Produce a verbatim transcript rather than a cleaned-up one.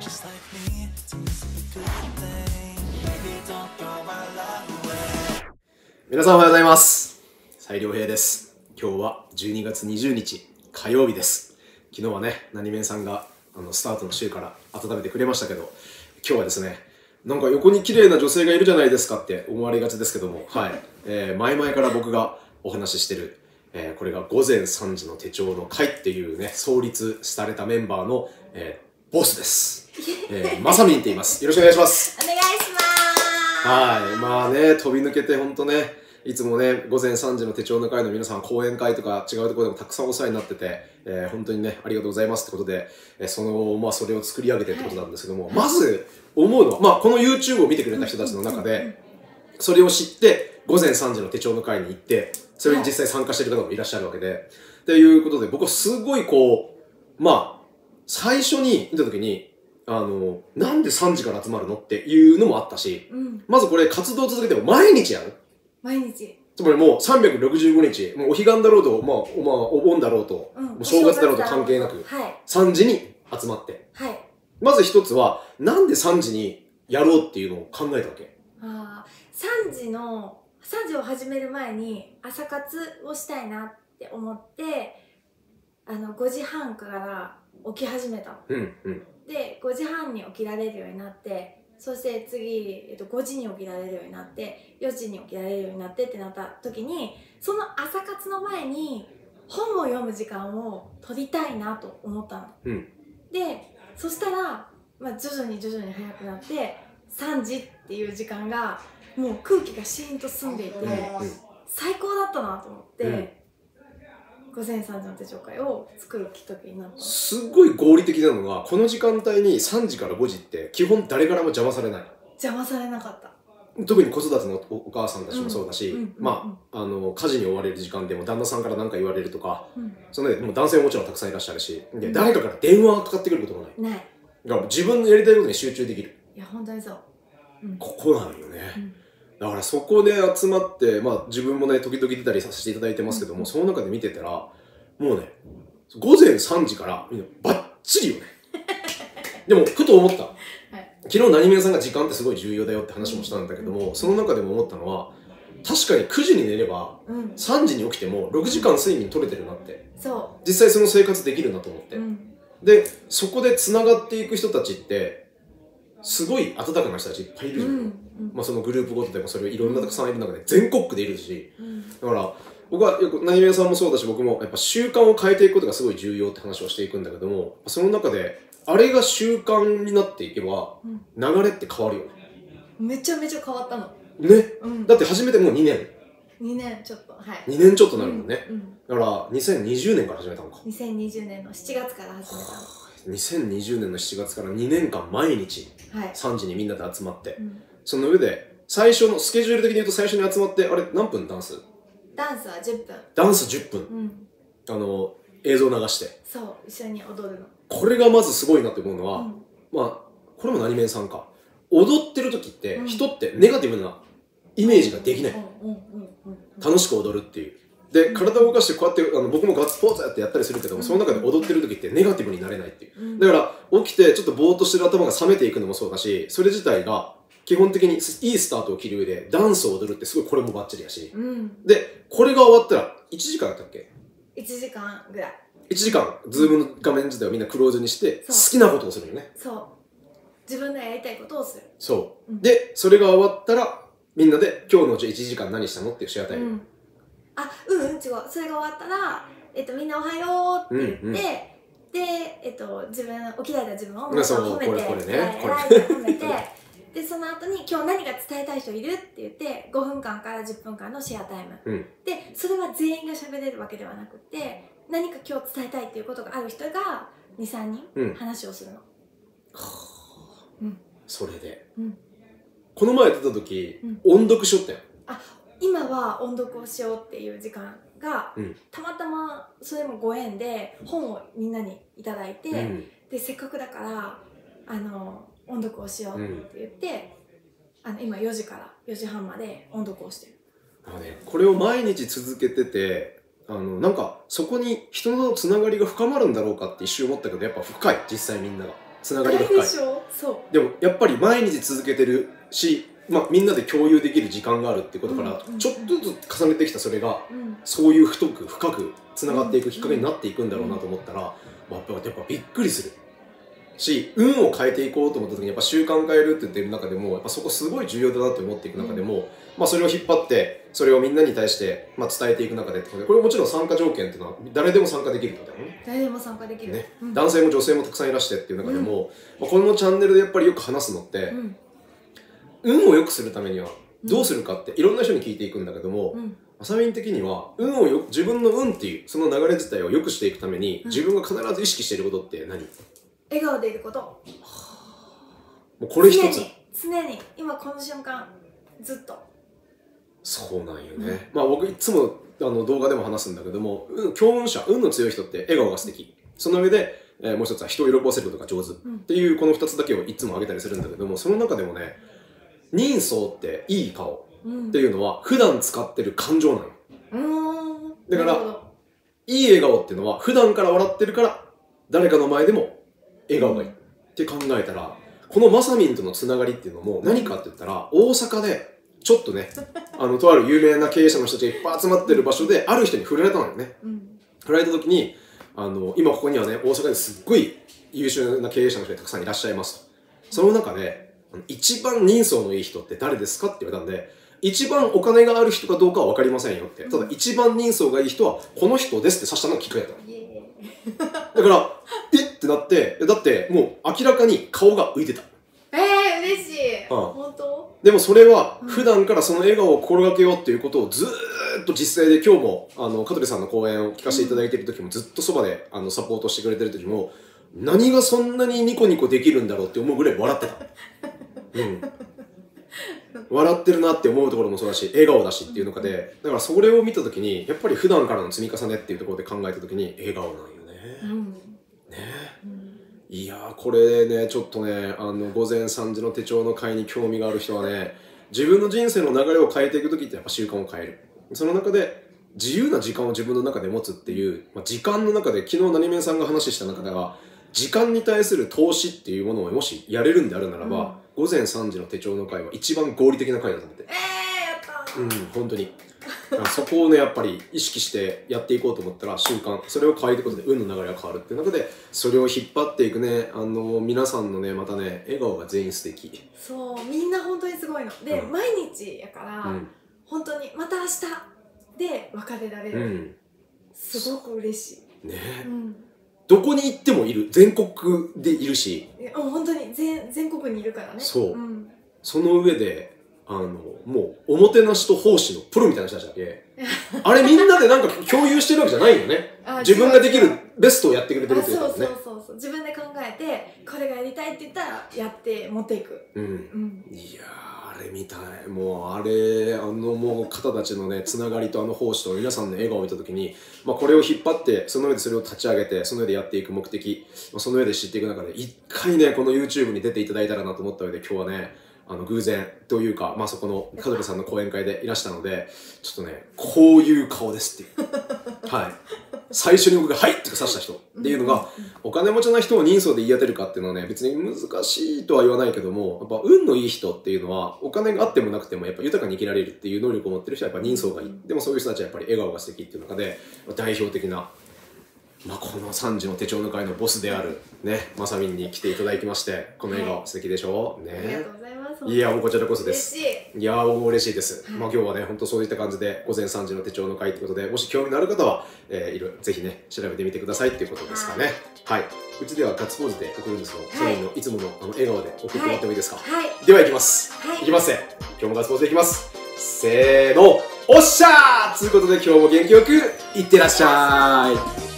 Just like me, it's a good thing. Baby, don't throw my love away. 皆さんおはようございます。斉良平です。今日はじゅうにがつにじゅうにち火曜日です。昨日はね、なにめんさんがあのスタートの週から温めてくれましたけど、今日はですね、なんか横に綺麗な女性がいるじゃないですかって思われがちですけども、はい、えー、前々から僕がお話ししてる、えー、これがごぜんさんじの手帳の会っていうね、創立されたメンバーの、えーボスです。えー、まさみんって言います。よろしくお願いします。お願いします。はい。まあね、飛び抜けてほんとね、いつもね、ごぜんさんじの手帳の会の皆さん、講演会とか違うところでもたくさんお世話になってて、えー、本当にね、ありがとうございますってことで、えー、その、まあそれを作り上げてってことなんですけども、はい、まず思うのは、まあこの YouTube を見てくれた人たちの中で、それを知って、ごぜんさんじの手帳の会に行って、それに実際参加してる方もいらっしゃるわけで、っていうことで、僕はすごいこう、まあ、最初に見た時に、あの、なんでさんじから集まるのっていうのもあったし、うん、まずこれ活動を続けても毎日やる。毎日。つまりもうさんびゃくろくじゅうごにち、もうお彼岸だろうと、まあ、まあ、お盆だろうと、うん、もう正月だろうと関係なく、はい、さんじに集まって。はい、まず一つは、なんでさんじにやろうっていうのを考えたわけ。ああ、さんじの、さんじを始める前に朝活をしたいなって思って、あの、ごじはんから、起き始めた、うん、うん、でごじはんに起きられるようになって、そして次、えっと、ごじに起きられるようになって、よじに起きられるようになってってなった時に、その朝活の前に本を読む時間を取りたいなと思ったの、うん、でそしたら、まあ、徐々に徐々に早くなってさんじっていう時間がもう空気がシーンと澄んでいて、うん、最高だったなと思って。うん、ごぜんさんじの手帳会を作るきっかけになった。すごい合理的なのが、この時間帯にさんじからごじって基本誰からも邪魔されない。邪魔されなかった。特に子育てのお母さんたちもそうだし、まあ、あの、家事に追われる時間でも旦那さんから何か言われるとか、うん、そので、もう男性ももちろんたくさんいらっしゃるし、で誰かから電話がかかってくることもない。ない。だから自分のやりたいことに集中できる。いや、本当にそう。うん、ここなんよね。うん、だからそこで集まって、まあ自分もね、時々出たりさせていただいてますけども、うん、その中で見てたら、もうね、ごぜんさんじからみんなバッチリよね。でも、ふと思った。はい、昨日なにめんさんが時間ってすごい重要だよって話もしたんだけども、うん、その中でも思ったのは、確かにくじに寝れば、うん、さんじに起きてもろくじかん睡眠取れてるなって。そう。実際その生活できるなと思って。うん、で、そこで繋がっていく人たちって、すごい温かな人たちいっぱいいるじゃん。うんうん、まあそのグループごとでもそれいろんなたくさんいる中で全国区でいるし、うん、だから僕はよくなにめんさんもそうだし、僕もやっぱ習慣を変えていくことがすごい重要って話をしていくんだけども、その中であれが習慣になっていけば流れって変わるよね。うん、めちゃめちゃ変わったの。ね、うん、だって初めてもうにねん。にねんちょっと、はい。にねんちょっとなるもんね。うんうん、だからにせんにじゅうねんから始めたのか。にせんにじゅうねんのしちがつから始めたの。にせんにじゅうねんのしちがつからにねんかん毎日さんじにみんなで集まって、はい、うん、その上で最初のスケジュール的に言うと、最初に集まって、あれ何分ダンスダンスはじゅっぷん、ダンスじゅっぷん、うん、あの映像流して、そう一緒に踊るの。これがまずすごいなって思うのは、うん、まあこれもなにめんさんか、踊ってる時って人ってネガティブなイメージができない。楽しく踊るっていうで、体を動かしてこうやって、あの僕もガッツポーズやってやったりするけども、その中で踊ってる時ってネガティブになれないっていう。だから、起きてちょっとぼーっとしてる頭が冷めていくのもそうだし、それ自体が基本的にいいスタートを切る上で、ダンスを踊るってすごいこれもバッチリやし。うん、で、これが終わったら、いちじかんだったっけ ?いち 時間ぐらい。いちじかん、ズームの画面自体をみんなクローズにして、好きなことをするよね。そう。自分のやりたいことをする。そう。うん、で、それが終わったら、みんなで今日のうちいちじかん何したのっていうシェアタイム。うん、あ、うんうん、違う。それが終わったら、えっと、みんなおはようって言って、うんうん、で、えっと、自分、起きられた自分を褒めて、褒めて、褒めて、で、その後に今日何か伝えたい人いるって言って、ごふんかんからじゅっぷんかんのシェアタイム。うん、で、それは全員が喋れるわけではなくて、何か今日伝えたいっていうことがある人がに、さんにん話をするの。うん、うん、それで。うん、この前出た時、うん、音読しよったよ。あ、今は音読をしようっていう時間が、うん、たまたまそれもご縁で本をみんなにいただいて、うん、でせっかくだからあの音読をしようって言って、うん、あの今よじからよじはんまで音読をしてる。あのね、これを毎日続けてて、あのなんかそこに人のつながりが深まるんだろうかって一瞬思ったけど、やっぱ深い。実際みんながつながりが深いでしょ。そうでもやっぱり毎日続けてるし、まあ、みんなで共有できる時間があるってことから、ちょっとずつ重ねてきたそれが、うん、そういう太く深くつながっていくきっかけになっていくんだろうなと思ったら、まあ、やっぱびっくりするし、運を変えていこうと思った時にやっぱ習慣変えるって言ってる中でもやっぱそこすごい重要だなって思っていく中でも、うん、まあそれを引っ張ってそれをみんなに対してまあ伝えていく中で、これもちろん参加条件っていうのは誰でも参加できるみたいなね。誰でも参加できる、ね、うん、男性も女性もたくさんいらしてっていう中でも、うん、まあこのチャンネルでやっぱりよく話すのって、うん、運を良くするためにはどうするかっていろんな人に聞いていくんだけども、あさみん的には運をよ自分の運っていうその流れ自体を良くしていくために自分が必ず意識していることって何？笑顔でいること。もうこれ一つ。常に、常に今この瞬間ずっと。そうなんよね。うん、まあ僕いつもあの動画でも話すんだけども、強運者、運の強い人って笑顔が素敵。その上で、えー、もう一つは人を喜ばせることが上手っていう、この二つだけをいつも挙げたりするんだけども、その中でもね、人相っていい顔っていうのは普段使ってる感情なの。うん、だからいい笑顔っていうのは普段から笑ってるから誰かの前でも笑顔がいいって考えたら、このまさみんとのつながりっていうのも何かって言ったら、大阪でちょっとねあのとある有名な経営者の人たちがいっぱい集まってる場所である人に触れられたのよね、うん、触れられた時にあの今ここにはね大阪ですっごい優秀な経営者の人がたくさんいらっしゃいますと、その中で一番人相のいい人って誰ですかって言われたんで、一番お金がある人かどうかは分かりませんよって、ただ一番人相がいい人はこの人ですって指したのがきっかけだっただからえってなって、だってもう明らかに顔が浮いてた。えー、嬉しい、うん、本当。でもそれは普段からその笑顔を心がけようっていうことをずーっと実際で、今日もあの香取さんの講演を聞かせていただいてる時も、ずっとそばであのサポートしてくれてる時も、何がそんなにニコニコできるんだろうって思うぐらい笑ってたうん笑ってるなって思うところもそうだし、笑顔だしっていう中で、だからそれを見た時にやっぱり普段からの積み重ねっていうところで考えた時に笑顔なんよね、うんね、うん、いやーこれねちょっとねあの午前さんじの手帳の会に興味がある人はね、自分の人生の流れを変えていく時ってやっぱ習慣を変える、その中で自由な時間を自分の中で持つっていう、まあ、時間の中で昨日何面さんが話した中では時間に対する投資っていうものをもしやれるんであるならば、うん、午前さんじの手帳の会は一番合理的な会だと思って、えーやったー、うん、本当にそこをねやっぱり意識してやっていこうと思ったら習慣、それを変えることで運の流れが変わるっていう中で、それを引っ張っていくね、あの皆さんのねまたね笑顔が全員素敵。そう、みんな本当にすごいので、うん、毎日やから、うん、本当にまた明日で別れられる、うん、すごく嬉しいね、うん、どこに行ってもいる、全国でいるし、いや本当に 全, 全国にいるからね。そう、うん、その上であのもうおもてなしと奉仕のプロみたいな人たちだけあれみんなでなんか共有してるわけじゃないよね自分ができるベストをやってくれてるっていうことね。そうそうそうそう、自分で考えてこれがやりたいって言ったらやって持っていく、うん、うん、いやーあれみたい、もうあれあのもう方たちのねつながりとあの奉仕と皆さんの笑顔を見た時に、まあ、これを引っ張ってその上でそれを立ち上げてその上でやっていく目的、まあ、その上で知っていく中で一回ねこの ユーチューブ に出ていただいたらなと思った上で、今日はねあの偶然というか、まあ、そこの香取さんの講演会でいらしたので、ちょっとねこういう顔ですっていうはい最初に僕が「はい!」って指した人っていうのが、お金持ちな人を人相で言い当てるかっていうのはね別に難しいとは言わないけども、やっぱ運のいい人っていうのはお金があってもなくてもやっぱ豊かに生きられるっていう能力を持ってる人はやっぱ人相がいい、でもそういう人たちはやっぱり笑顔が素敵っていう中で代表的な。まあこのさんじの手帳の会のボスであるねまさみんに来ていただきまして、この笑顔素敵でしょうね。ありがとうございます。いやもうこちらこそです。嬉しい。いやーもう嬉しいです、はい、まあ今日はね本当そういった感じで午前さんじの手帳の会ということで、もし興味のある方は、えー、いるぜひね調べてみてくださいっていうことですかね。はい、うちではガッツポーズで送るんですけど、それのいつものあの笑顔で送ってもらってもいいですか。はい、はい、ではいきます、はい、いきますね。今日もガッツポーズでいきます。せーの、おっしゃーということで今日も元気よくいってらっしゃい。